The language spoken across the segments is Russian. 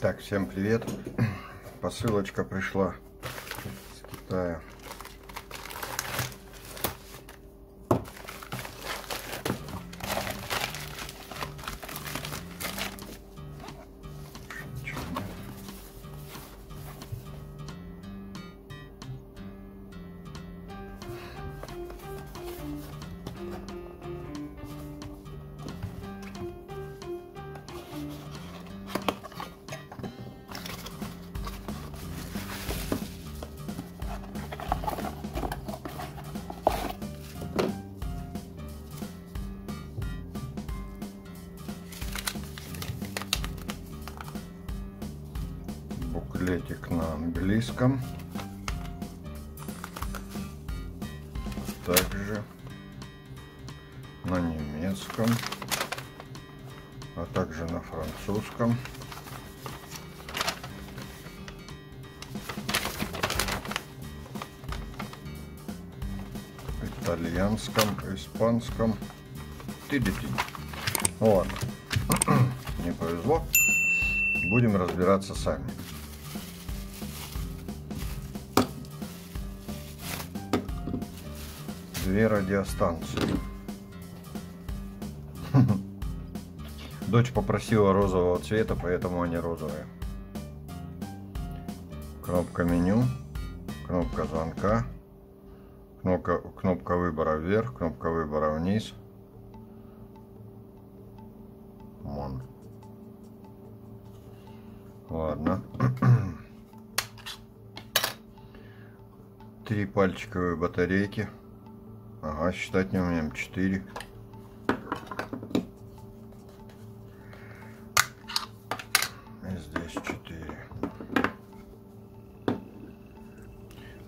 Так, всем привет. Посылочка пришла с Китая. Буклетик на английском, также на немецком, а также на французском. Итальянском, испанском. Ладно, не повезло. Будем разбираться сами. Две радиостанции. Дочь попросила розового цвета, поэтому они розовые. Кнопка меню, кнопка звонка, кнопка выбора вверх, кнопка выбора вниз. Вон. Ладно. Три пальчиковые батарейки. Ага, считать не умеем. 4. И здесь 4.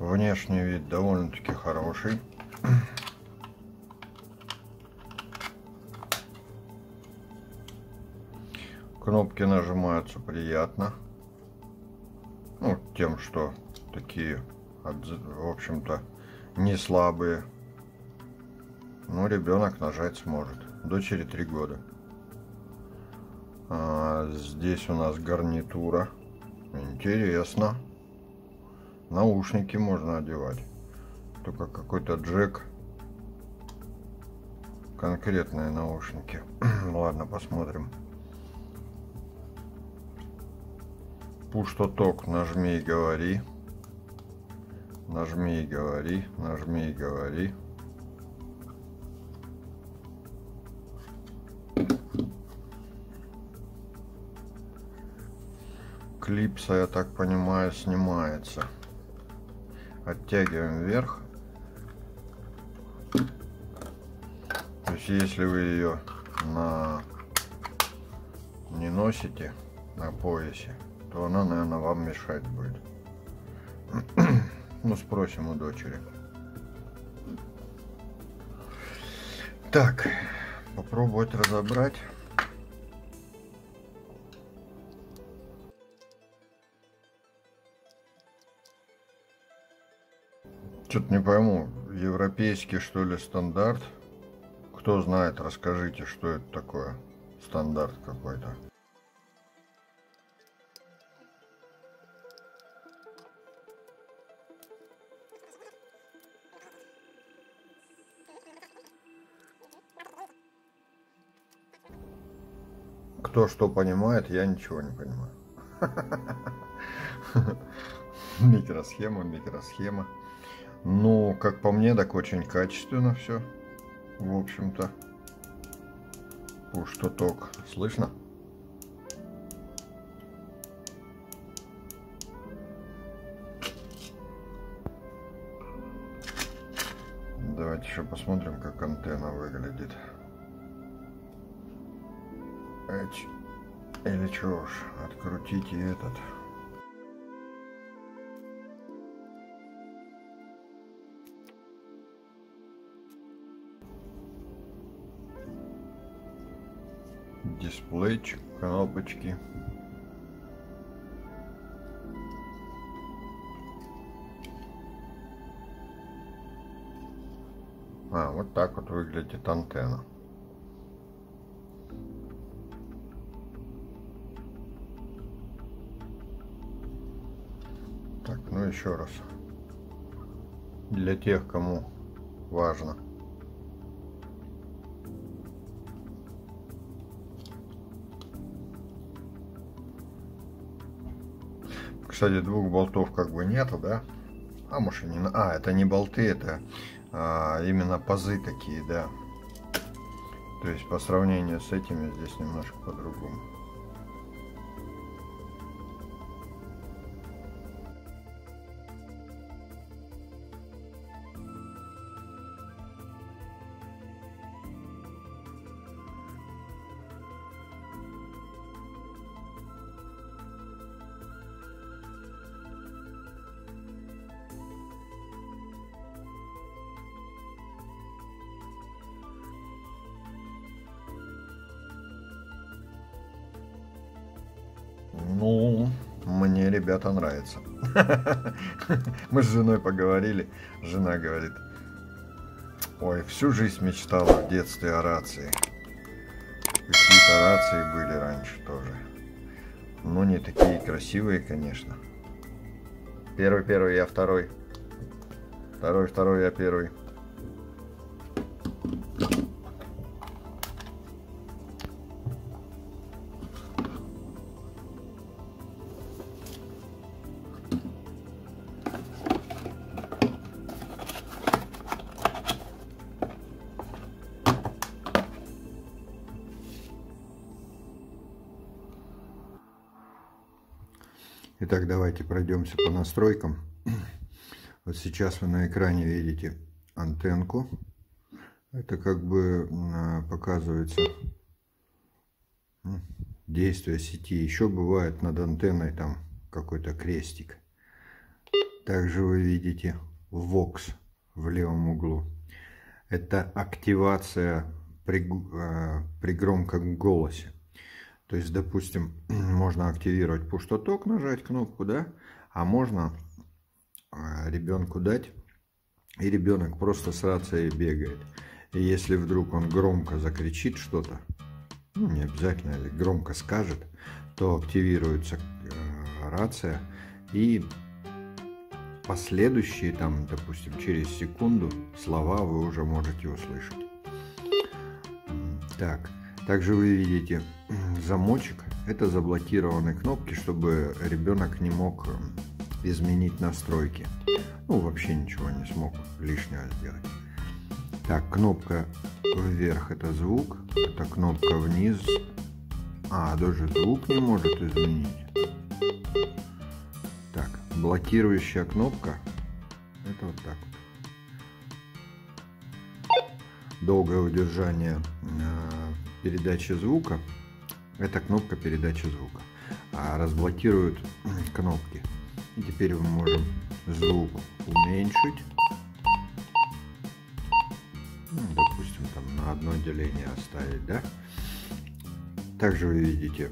Внешний вид довольно-таки хороший. Кнопки нажимаются приятно. Ну, тем, что такие, в общем-то, не слабые. Ну, ребенок нажать сможет. Дочери 3 года. Здесь у нас гарнитура. Интересно. Наушники можно одевать. Только какой-то джек. Конкретные наушники. Ладно, посмотрим. Push-to-talk. Нажми и говори. Нажми и говори. Нажми и говори. Клипса, я так понимаю, снимается. Оттягиваем вверх. То есть, если вы ее не носите на поясе, то она, наверное, вам мешать будет. Ну, спросим у дочери. Так, попробовать разобрать. Что-то не пойму, европейский, что ли, стандарт? Кто знает, расскажите, что это такое. Стандарт какой-то. Кто что понимает, я ничего не понимаю. Микросхема, микросхема. Ну, как по мне, так очень качественно все. В общем-то. Push-to-talk. Слышно? Давайте еще посмотрим, как антенна выглядит. Или чего ж, открутите этот. Дисплейчик, кнопочки. А, вот так вот выглядит антенна. Так, ну еще раз. Для тех, кому важно. Кстати, двух болтов как бы нету, да? А может и не... А, это не болты, это именно пазы такие, да. То есть по сравнению с этими здесь немножко по-другому. Ну, мне, ребята, нравится. Мы с женой поговорили. Жена говорит: ой, всю жизнь мечтала в детстве о рации. Какие-то рации были раньше тоже. Но не такие красивые, конечно. Первый, я второй. Второй, я первый. Итак, давайте пройдемся по настройкам. Вот сейчас вы на экране видите антенку. Это как бы показывается действие сети. Еще бывает над антенной там какой-то крестик. Также вы видите Vox в левом углу. Это активация при громком голосе. То есть, допустим, можно активировать пуш-то-ток, нажать кнопку, да, а можно ребенку дать, и ребенок просто с рацией бегает. И если вдруг он громко закричит что-то, ну, не обязательно, или громко скажет, то активируется рация, и последующие, там, допустим, через секунду слова вы уже можете услышать. Так. Также вы видите замочек, это заблокированные кнопки, чтобы ребенок не мог изменить настройки. Ну, вообще ничего не смог лишнего сделать. Так, кнопка вверх — это звук, это кнопка вниз. А, даже звук не может изменить. Так, блокирующая кнопка, это вот так вот. Долгое удержание передачи звука — это кнопка передачи звука, а разблокируют кнопки. И теперь мы можем звук уменьшить, ну, допустим, там на одно деление оставить, да. Также вы видите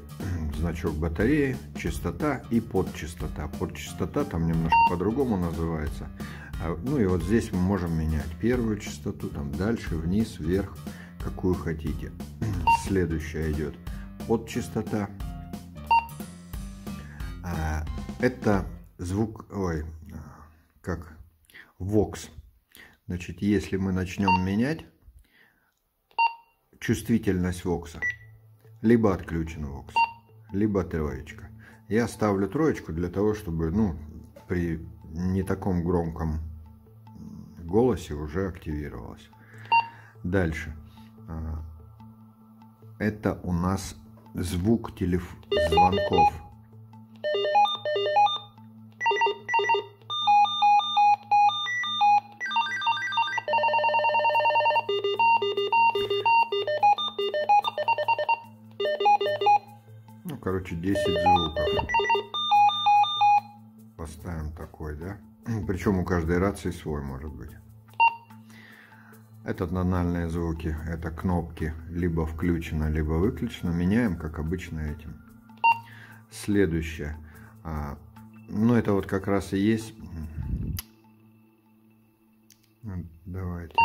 значок батареи, частота и подчастота. Подчастота там немножко по-другому называется. Ну и вот здесь мы можем менять первую частоту, там дальше, вниз, вверх, какую хотите. Следующая идет от частота. Это звук, ой, как Vox. Значит, если мы начнем менять чувствительность Vox, либо отключен Vox, либо троечка. Я ставлю троечку для того, чтобы, ну, при не таком громком голосе уже активировалось. Дальше. Это у нас звук звонков. Ну, короче, 10 звуков. Поставим такой, да? Причем у каждой рации свой может быть. Это тональные звуки, это кнопки, либо включено, либо выключено. Меняем, как обычно, этим. Следующее. Ну, это вот как раз и есть. Давайте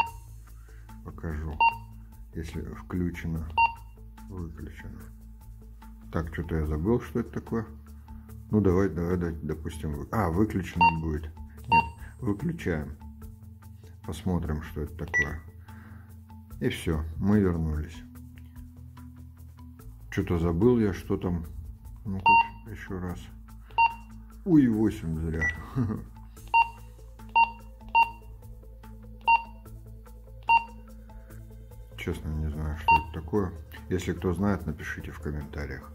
покажу. Если включено, выключено. Так, что-то я забыл, что это такое. Ну, давай, допустим, выключено будет. Нет, выключаем. Посмотрим, что это такое. И все, мы вернулись. Что-то забыл я, что там. Ну-ка, еще раз. Ой, 8 зря. Честно, не знаю, что это такое. Если кто знает, напишите в комментариях.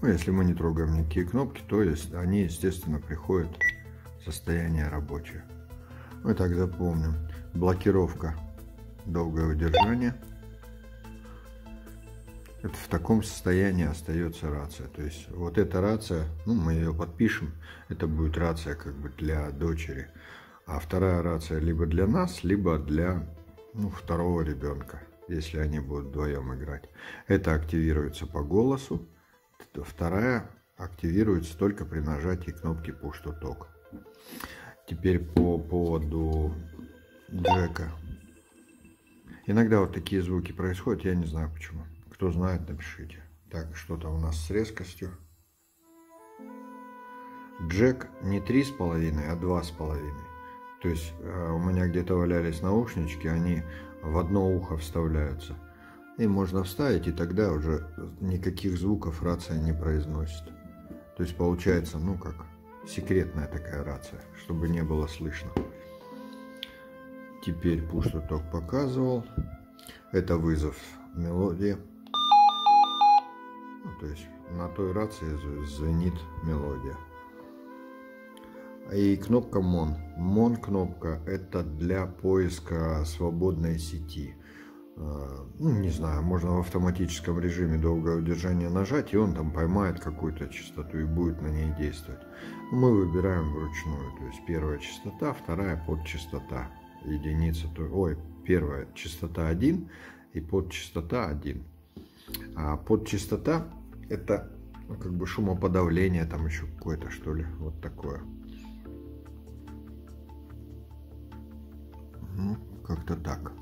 Ну, если мы не трогаем никакие кнопки, то они, естественно, приходят в состояние рабочее. Мы так запомним. Блокировка, долгое удержание. Это в таком состоянии остается рация. То есть вот эта рация, ну, мы ее подпишем, это будет рация как бы для дочери. А вторая рация либо для нас, либо для второго ребенка, если они будут вдвоем играть. Это активируется по голосу. Вторая активируется только при нажатии кнопки Push to Talk. Теперь по поводу джека. Иногда вот такие звуки происходят, я не знаю почему. Кто знает, напишите. Так, что там у нас с резкостью? Джек не 3,5, а 2,5. То есть у меня где-то валялись наушнички, они в одно ухо вставляются. И можно вставить, и тогда уже никаких звуков рация не произносит. То есть получается, ну как, секретная такая рация, чтобы не было слышно. Теперь Push to Talk показывал. Это вызов мелодии. То есть на той рации звенит мелодия. И кнопка Мон. Мон кнопка — это для поиска свободной сети. Ну, не знаю, можно в автоматическом режиме долгое удержание нажать, и он там поймает какую-то частоту и будет на ней действовать. Мы выбираем вручную, то есть первая частота, вторая подчастота, единица, первая частота 1 и подчастота 1. А подчастота — это как бы шумоподавление, там еще какое-то, что ли, вот такое. Ну, как-то так.